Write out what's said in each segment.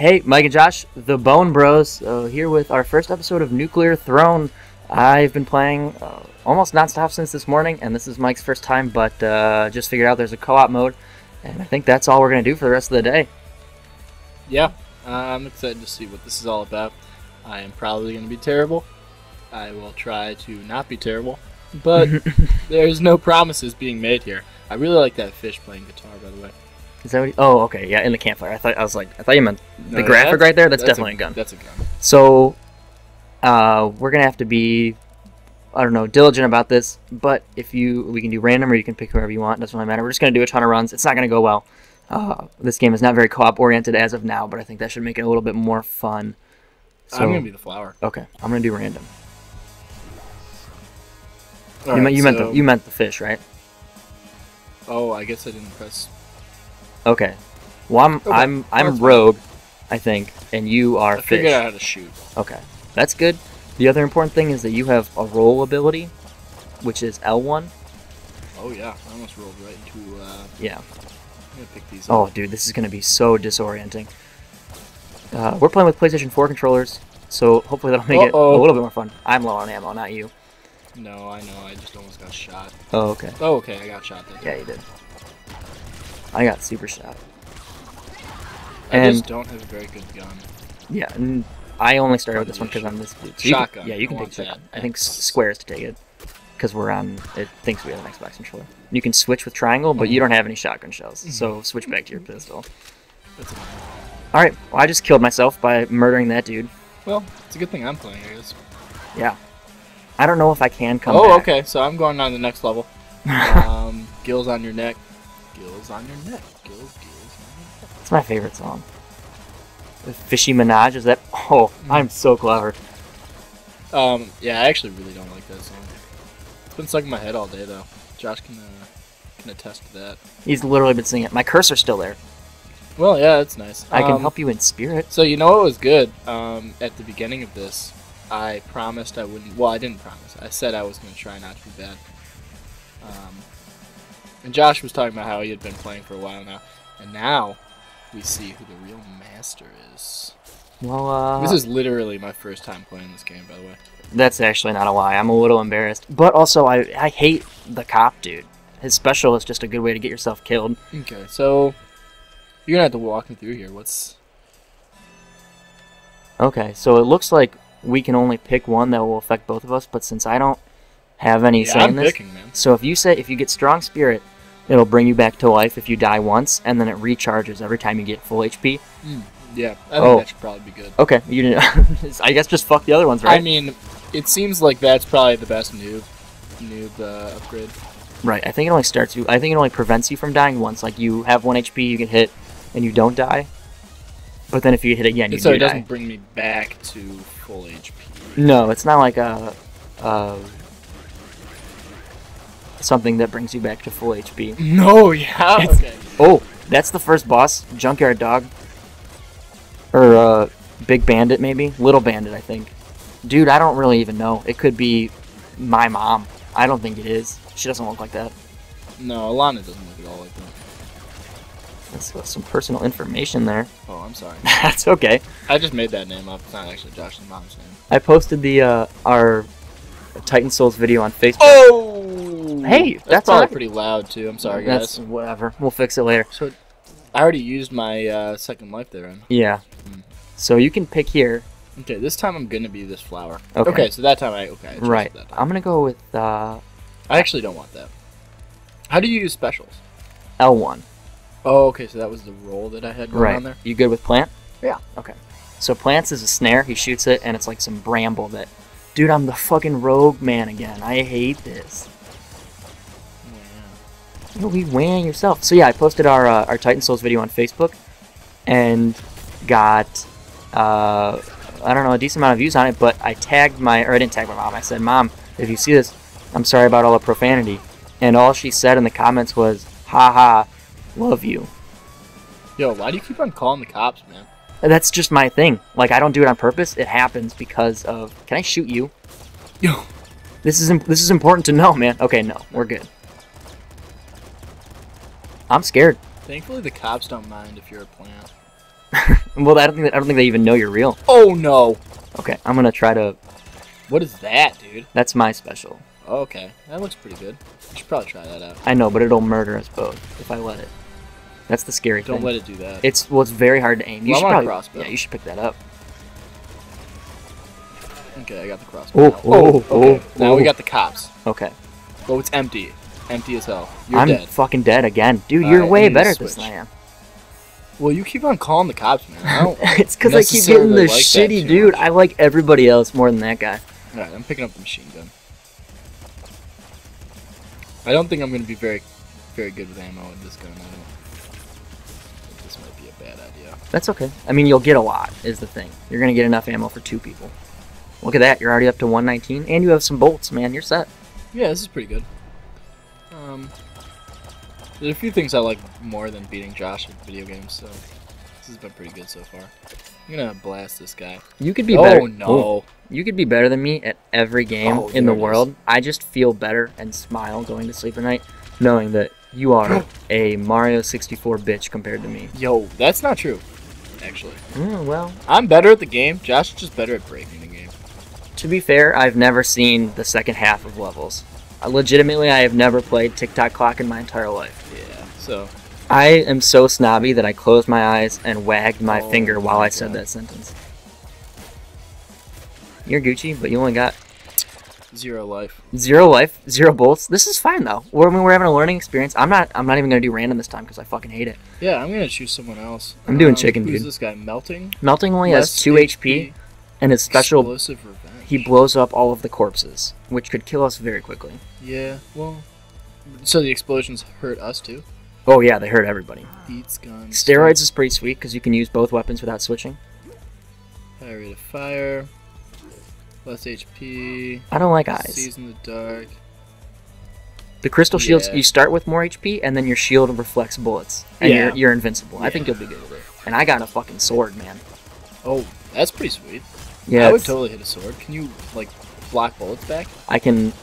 Hey, Mike and Josh, the Bone Bros, here with our first episode of Nuclear Throne. I've been playing almost non-stop since this morning, and this is Mike's first time, but just figured out there's a co-op mode, and I think that's all we're going to do for the rest of the day. Yeah, I'm excited to see what this is all about. I am probably going to be terrible. I will try to not be terrible, but there's no promises being made here. I really like that fish playing guitar, by the way. Is that what oh, okay, yeah, in the campfire. I thought you meant the graphic right there. That's definitely a gun. That's a gun. So, we're gonna have to be, I don't know, diligent about this. But if we can do random, or you can pick whoever you want. It doesn't really matter. We're just gonna do a ton of runs. It's not gonna go well. This game is not very co-op oriented as of now, but I think that should make it a little bit more fun. So, I'm gonna be the flower. Okay, I'm gonna do random. All you right, you meant the fish, right? Oh, I guess I didn't press. Okay, well I'm rogue, I think, and you are fish. I figured out how to shoot. Okay, that's good. The other important thing is that you have a roll ability, which is L1. Oh yeah, I almost rolled right into. Yeah. I'm gonna pick these up. Oh dude, this is gonna be so disorienting. We're playing with PlayStation 4 controllers, so hopefully that'll make it a little bit more fun. I'm low on ammo, not you. No, I know. I just almost got shot. Oh okay. Oh okay, I got shot there. Yeah, you did. I got super shot. I just don't have a very good gun. Yeah, and I only started with this one because I'm this dude. So shotgun. Yeah, you can take shotgun. I think square is to take it because we're on. It thinks we have an Xbox controller. You can switch with triangle, but you don't have any shotgun shells, so switch back to your pistol. That's annoying. All right, well, I just killed myself by murdering that dude. Well, it's a good thing I'm playing, I guess. Yeah, I don't know if I can come. Oh, back. Okay. So I'm going on to the next level. Gills on your neck. Gills on your neck. Gills on your neck. It's my favorite song. The Fishy Minaj, is that? Oh, I'm so clever. Yeah, I actually really don't like that song. It's been stuck in my head all day, though. Josh can attest to that. He's literally been singing it. My cursor's still there. Well, yeah, that's nice. I can help you in spirit. So you know what was good? At the beginning of this, I promised I wouldn't. Well, I didn't promise. I said I was going to try not to be bad. And Josh was talking about how he had been playing for a while now. And now, we see who the real master is. Well, this is literally my first time playing this game, by the way. That's actually not a lie. I'm a little embarrassed. But also, I hate the cop dude. His special is just a good way to get yourself killed. Okay, so you're gonna have to walk me through here. What's... Okay, so it looks like we can only pick one that will affect both of us, but since I don't have any say in this. I'm picking, man. So if you get strong spirit, it'll bring you back to life if you die once, and then it recharges every time you get full HP. Yeah, I think that should probably be good. Okay, you didn't. I guess just fuck the other ones, right? I mean, it seems like that's probably the best noob upgrade. Right. I think it only starts you. I think it only prevents you from dying once. Like you have 1 HP, you get hit, and you don't die. But then if you get hit again, you do die. So it doesn't bring me back to full HP. No, it's not like a. Something that brings you back to full HP. No, yeah. Okay. Oh, that's the first boss, Junkyard Dog, or Big Bandit maybe, Little Bandit I think. Dude, I don't really even know. It could be my mom. I don't think it is. She doesn't look like that. No, Alana doesn't look at all like that. That's some personal information there. Oh, I'm sorry. That's okay. I just made that name up. It's not actually Josh's mom's name. I posted the our Titan Souls video on Facebook. Oh. Hey, that's probably pretty loud too. I'm sorry, guys. That's whatever. We'll fix it later. So, I already used my second life there. Yeah. So you can pick here. Okay, this time I'm gonna be this flower. Okay. Okay, so that time I chose right. That time. I'm gonna go with. I actually don't want that. How do you use specials? L1. Oh, okay. So that was the roll that I had going on there. You good with plant? Yeah. Okay. So plants is a snare. He shoots it, and it's like some bramble that. Dude, I'm the fucking rogue man again. I hate this. You'll be weighing yourself. So yeah, I posted our Titan Souls video on Facebook, and got I don't know, a decent amount of views on it. But I tagged I didn't tag my mom. I said, "Mom, if you see this, I'm sorry about all the profanity." And all she said in the comments was, "Ha ha, love you." Yo, why do you keep on calling the cops, man? That's just my thing. Like I don't do it on purpose. It happens because of. Can I shoot you? Yo, this is important to know, man. Okay, no, we're good. I'm scared. Thankfully, the cops don't mind if you're a plant. Well, I don't think they even know you're real. Oh no. Okay, I'm gonna try to. What is that, dude? That's my special. Oh, okay, that looks pretty good. You should probably try that out. I know, but it'll murder us both if I let it. That's the scary thing. Don't let it do that. It's well, it's very hard to aim. You should probably crossbow. Yeah, you should pick that up. Okay, I got the crossbow. Oh, oh, oh. Okay. Oh. Now we got the cops. Okay. Oh, it's empty. Empty as hell. You're dead. I'm fucking dead again, dude. You're way better at this than I am. Well, you keep on calling the cops, man. I don't it's because I keep getting the shitty dude. I like everybody else more than that guy. All right, I'm picking up the machine gun. I don't think I'm gonna be very good with ammo with this gun. I think this might be a bad idea. That's okay. I mean, you'll get a lot is the thing. You're gonna get enough ammo for two people. Look at that. You're already up to 119, and you have some bolts, man. You're set. Yeah, this is pretty good. There's a few things I like more than beating Josh in video games, so this has been pretty good so far. I'm gonna blast this guy. You could be better. Oh no! You could be better than me at every game in the world. I just feel better and smile going to sleep at night, knowing that you are a Mario 64 bitch compared to me. Yo, that's not true, actually. Well, I'm better at the game. Josh is just better at breaking the game. To be fair, I've never seen the second half of levels. Legitimately, I have never played TikTok Clock in my entire life. Yeah, so... I am so snobby that I closed my eyes and wagged my finger while I said that sentence. You're Gucci, but you only got... 0 life. 0 life? 0 bolts? This is fine, though. We're having a learning experience. I'm not even going to do random this time because I fucking hate it. Yeah, I'm going to choose someone else. I'm doing chicken, dude. Who's this guy? Melting? Melting only has 2 HP, and his special... Explosive revenge. He blows up all of the corpses, which could kill us very quickly. Yeah, well... So the explosions hurt us, too? Oh, yeah, they hurt everybody. Beats, guns... Steroids is pretty sweet, because you can use both weapons without switching. High rate of fire... Less HP... I don't like eyes. Sees in the dark... The crystal shields, you start with more HP, and then your shield reflects bullets. And you're invincible. Yeah. I think you'll be good with it. And I got a fucking sword, man. Oh, that's pretty sweet. Yeah, I would totally hit a sword. Can you, like, block bullets back? I can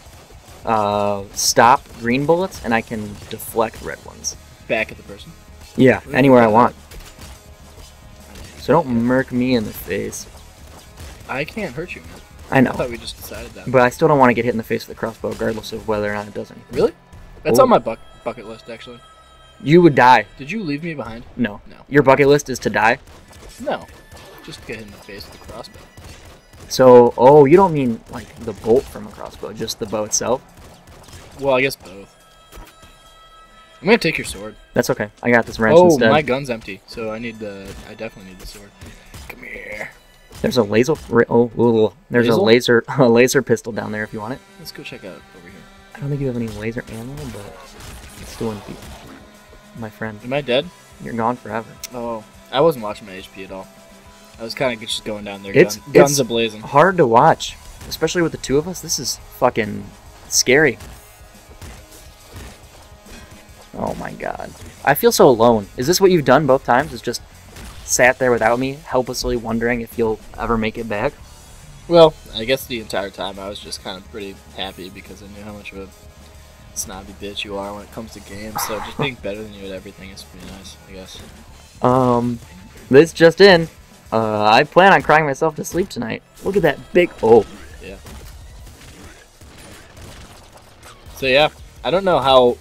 stop green bullets, and I can deflect red ones. Back at the person? Yeah, anywhere I want. So don't murk me in the face. I can't hurt you, man. I know. I thought we just decided that. But I still don't want to get hit in the face with a crossbow, regardless of whether or not it does anything. Really? That's on my bucket list, actually. You would die. Did you leave me behind? No. No. Your bucket list is to die? No. Just get hit in the face with a crossbow. So, oh, you don't mean, like, the bolt from a crossbow, just the bow itself? Well, I guess both. I'm gonna take your sword. That's okay. I got this wrench instead. Oh, my gun's empty, so I definitely need the sword. Come here. There's a laser... there's a laser pistol down there if you want it. Let's go check out over here. I don't think you have any laser ammo, but it's still empty. My friend. Am I dead? You're gone forever. Oh, I wasn't watching my HP at all. I was kind of just going down there. Guns a-blazing. It's hard to watch, especially with the two of us. This is fucking scary. Oh my god. I feel so alone. Is this what you've done both times? Is just sat there without me, helplessly wondering if you'll ever make it back? Well, I guess the entire time I was just kind of pretty happy because I knew how much of a snobby bitch you are when it comes to games. So just being better than you at everything is pretty nice, I guess. This just in. I plan on crying myself to sleep tonight. Look at that big... Oh. Yeah. So, yeah. I don't know how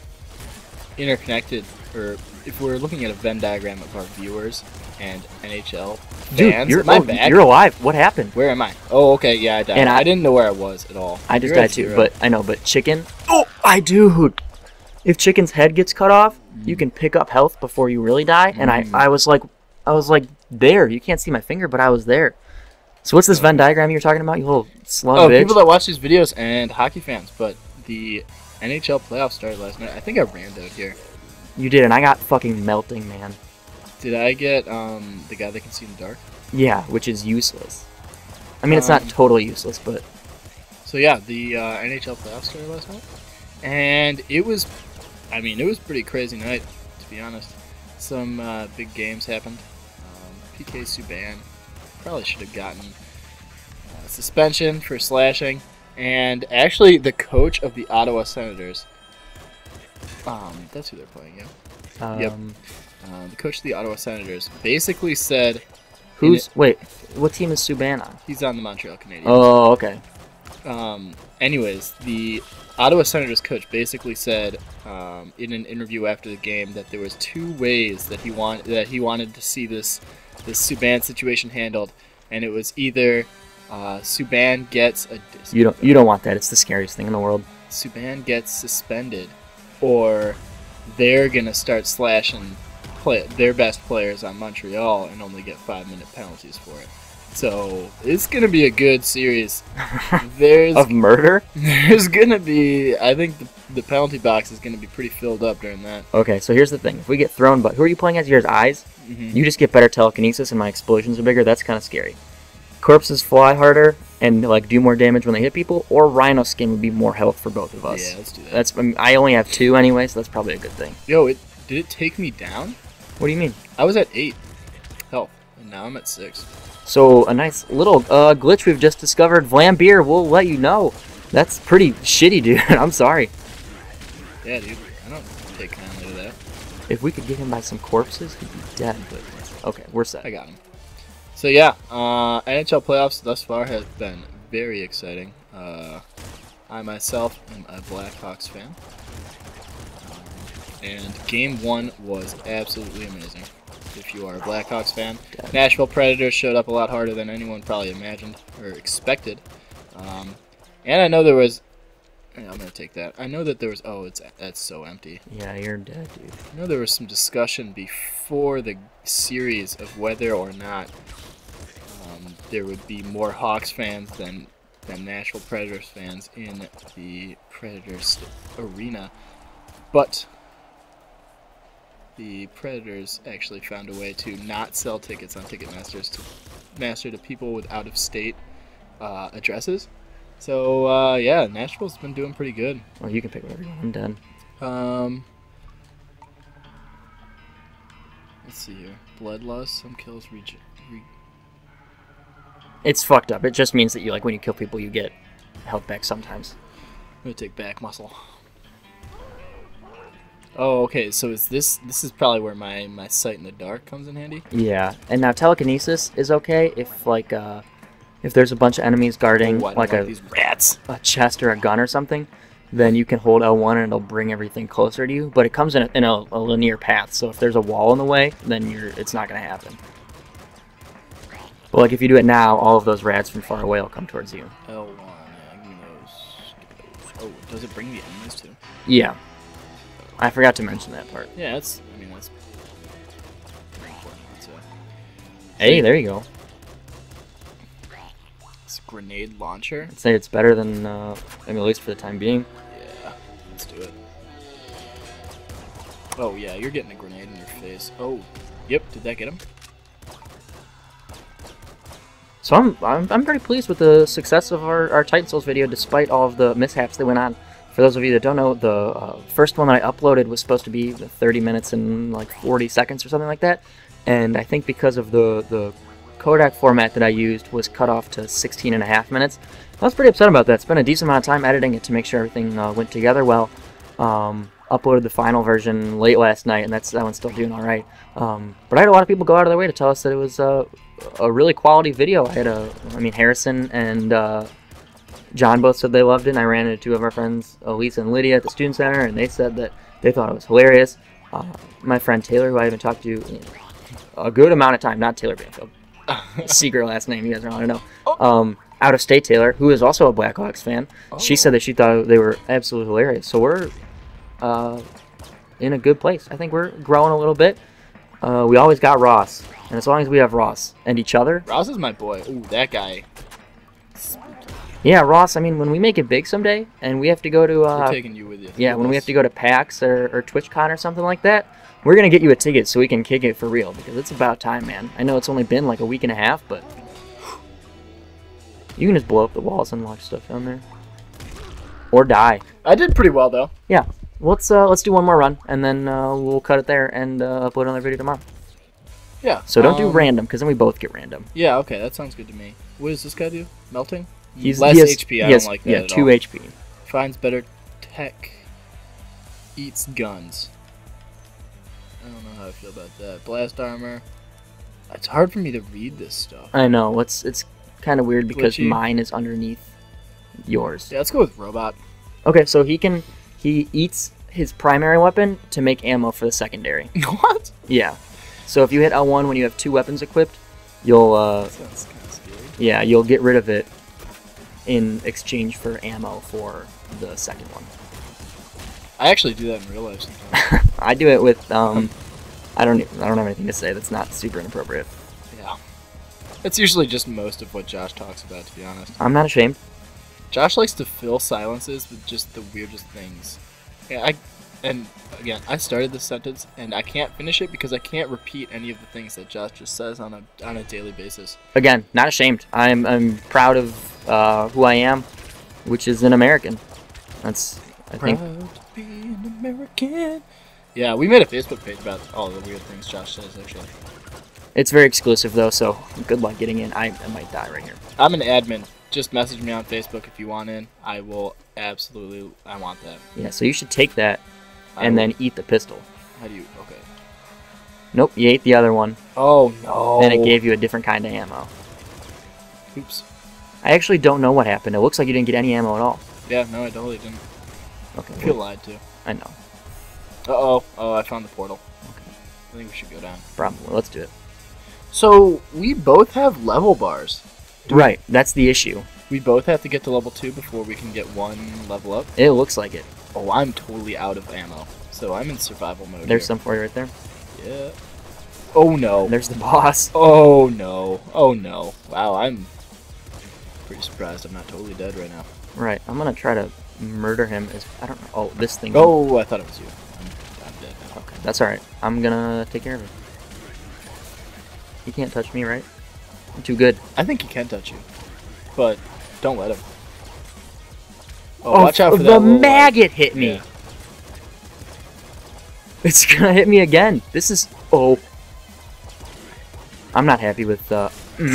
interconnected, or if we're looking at a Venn diagram of our viewers and NHL fans. Dude, you're alive. What happened? Where am I? Oh, okay. Yeah, I died. And I didn't know where I was at all. I just died too, but I know. But Chicken... Oh, I do. If Chicken's head gets cut off, you can pick up health before you really die. And I was like... there, you can't see my finger, but I was there. So what's this Venn diagram you're talking about, you little slug bitch? People that watch these videos and hockey fans, but the NHL playoffs started last night. I think I ran down here. You did, and I got fucking melting, man. Did I get the guy that can see in the dark? Yeah, which is useless. I mean, it's not totally useless, but... So yeah, the NHL playoffs started last night, and it was, I mean, it was a pretty crazy night, to be honest. Some big games happened. P.K. Subban probably should have gotten suspension for slashing, and actually the coach of the Ottawa Senators, that's who they're playing, yeah. Yep. the coach of the Ottawa Senators, basically said... Wait, what team is Subban on? He's on the Montreal Canadiens. Oh, okay. Anyways, the Ottawa Senators coach basically said in an interview after the game that there was two ways that he wanted to see this Subban situation handled, and it was either Subban gets a you don't want that. It's the scariest thing in the world. Subban gets suspended, or they're gonna start slashing their best players on Montreal and only get 5-minute penalties for it. So it's gonna be a good series. There's of murder. There's gonna be, I think the penalty box is gonna be pretty filled up during that. Okay, so here's the thing: if we get thrown, but who are you playing as? Yours eyes. Mm-hmm. You just get better telekinesis, and my explosions are bigger. That's kind of scary. Corpses fly harder and like do more damage when they hit people. Or rhino skin would be more health for both of us. Yeah, let's do that. That's I only have two anyway, so that's probably a good thing. Yo, did it take me down? What do you mean? I was at 8 health, and now I'm at 6. So a nice little glitch we've just discovered. Vlambeer will let you know. That's pretty shitty, dude. I'm sorry. Yeah, dude. I don't take kindly to that. If we could get him by some corpses, he'd be dead. But okay, we're set. I got him. So yeah, NHL playoffs thus far have been very exciting. I myself am a Blackhawks fan. And Game 1 was absolutely amazing, if you are a Blackhawks fan. Nashville Predators showed up a lot harder than anyone probably imagined or expected. And I know there was... I'm going to take that. I know that there was... Oh, that's so empty. Yeah, you're dead, dude. I know there was some discussion before the series of whether or not there would be more Hawks fans than Nashville Predators fans in the Predators arena. But... the Predators actually found a way to not sell tickets on Ticketmaster to people with out-of-state addresses. So, yeah, Nashville's been doing pretty good. Well, you can pick whatever you want. I'm done. Let's see here. Bloodlust, some kills, it's fucked up. It just means that you, like, when you kill people, you get held back sometimes. I'm gonna take back muscle. Oh, okay, so is this is probably where my sight in the dark comes in handy? Yeah, and now telekinesis is okay if, like, if there's a bunch of enemies guarding, like these rats, a chest or a gun or something, then you can hold L1 and it'll bring everything closer to you, but it comes in a linear path, so if there's a wall in the way, then it's not going to happen. But, like, if you do it now, all of those rats from far away will come towards you. L1, yeah, who knows? Oh, does it bring the enemies too? Yeah. I forgot to mention that part. Yeah, that's... I mean, that's... Hey, there you go. It's a grenade launcher. I'd say it's better than... I mean, at least for the time being. Yeah, let's do it. Oh, yeah, you're getting a grenade in your face. Oh, yep, did that get him? So I'm pretty pleased with the success of our Titan Souls video, despite all of the mishaps that went on. For those of you that don't know, the first one that I uploaded was supposed to be 30 minutes and like 40 seconds or something like that. And I think because of the codec format that I used was cut off to 16.5 minutes. I was pretty upset about that. Spent a decent amount of time editing it to make sure everything went together well. Uploaded the final version late last night, and that one's still doing all right. But I had a lot of people go out of their way to tell us that it was a really quality video. I mean, Harrison and... John both said they loved it, and I ran into two of our friends, Elise and Lydia, at the Student Center, and they said that they thought it was hilarious. My friend Taylor, who I haven't talked to in a good amount of time, not Taylor Banfield, secret last name, you guys are going to know, out-of-state Taylor, who is also a Blackhawks fan, she said that she thought they were absolutely hilarious. So we're in a good place. I think we're growing a little bit. We always got Ross, and as long as we have Ross and each other... Ross is my boy. Ooh, that guy... Yeah, Ross, I mean, when we make it big someday, and we have to go to... we're taking you with you. Yeah, when we have to go to PAX or TwitchCon or something like that, we're going to get you a ticket so we can kick it for real, because it's about time, man. I know it's only been like a week and a half, but... You can just blow up the walls and watch stuff down there. Or die. I did pretty well, though. Yeah. Let's do one more run, and then we'll cut it there and upload another video tomorrow. Yeah. So don't do random, because then we both get random. Yeah, okay, that sounds good to me. What does this guy do? Melting? He's less HP. I don't like that. Yeah, at 2 all. HP. Finds better tech. Eats guns. I don't know how I feel about that. Blast armor. It's hard for me to read this stuff. I know. It's kind of weird because mine is underneath yours. Yeah, let's go with robot. Okay, so he eats his primary weapon to make ammo for the secondary. What? Yeah. So if you hit L1 when you have two weapons equipped, you'll that sounds kind of scary. Yeah, you'll get rid of it in exchange for ammo for the second one. I actually do that in real life sometimes. I do it with I don't have anything to say that's not super inappropriate. Yeah. That's usually just most of what Josh talks about, to be honest. I'm not ashamed. Josh likes to fill silences with just the weirdest things. Yeah, and again, I started this sentence and I can't finish it because I can't repeat any of the things that Josh just says on a daily basis. Again, not ashamed. I'm proud of who I am, which is an American. That's proud to be an American. Yeah, we made a Facebook page about all the weird things Josh says, actually. It's very exclusive, though, so good luck getting in. I might die right here. I'm an admin. Just message me on Facebook if you want in. I will absolutely... I want that. Yeah, so you should take that and then eat the pistol. How do you... Okay. Nope, you ate the other one. Oh, no. And it gave you a different kind of ammo. Oops. I actually don't know what happened. It looks like you didn't get any ammo at all. Yeah, no, I totally didn't. Okay. I feel lied to. I know. Uh-oh. Oh, I found the portal. Okay. I think we should go down. Probably. Let's do it. So, we both have level bars. Right. That's the issue. We both have to get to level 2 before we can get one level up. It looks like it. Oh, I'm totally out of ammo. So, I'm in survival mode. There's some for you right there. Yeah. Oh, no. There's the boss. Oh, no. Oh, no. Wow, I'm pretty surprised I'm not totally dead right now. Right. I'm going to try to murder him. I don't know. Oh, this thing. Oh, I thought it was you. Okay, that's alright. I'm gonna take care of him. He can't touch me, right? I'm too good. I think he can touch you. But don't let him. Oh, watch out for that. The maggot hit me! Yeah. It's gonna hit me again. This is... Oh. I'm not happy with... Do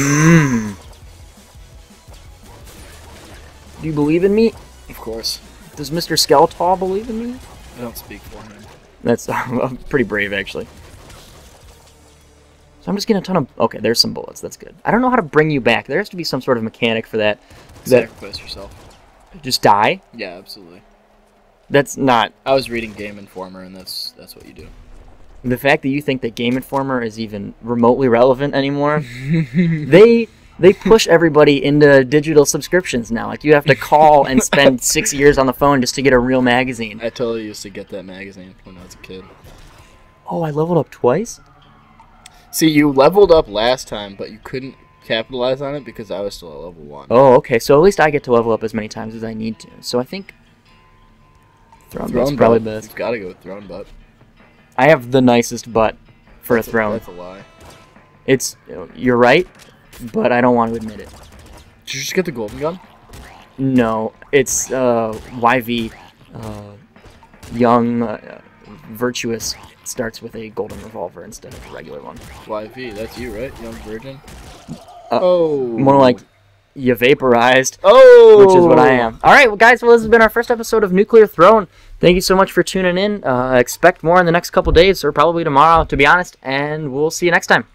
you believe in me? Of course. Does Mr. Skeletor believe in me? I don't speak for him. That's pretty brave, actually. So I'm just getting a ton of... Okay, there's some bullets. That's good. I don't know how to bring you back. There has to be some sort of mechanic for that. Sacrifice yourself. Just die? Yeah, absolutely. That's not... I was reading Game Informer, and that's what you do. The fact that you think that Game Informer is even remotely relevant anymore... They push everybody into digital subscriptions now. Like, you have to call and spend 6 years on the phone just to get a real magazine. I totally used to get that magazine when I was a kid. Oh, I leveled up twice? See, you leveled up last time, but you couldn't capitalize on it because I was still at level 1. Oh, okay. So at least I get to level up as many times as I need to. So I think Throne Butt's probably best. You've got to go with Throne Butt. I have the nicest butt for a throne. That's a lie. It's... You're right. But I don't want to admit it. Did you just get the golden gun? No, it's YV, young, virtuous, starts with a golden revolver instead of a regular one. YV, that's you, right? Young virgin? Oh! More like, you vaporized. Oh! Which is what I am. Alright, well, guys, well, this has been our first episode of Nuclear Throne. Thank you so much for tuning in. Expect more in the next couple days, or probably tomorrow, to be honest, and we'll see you next time.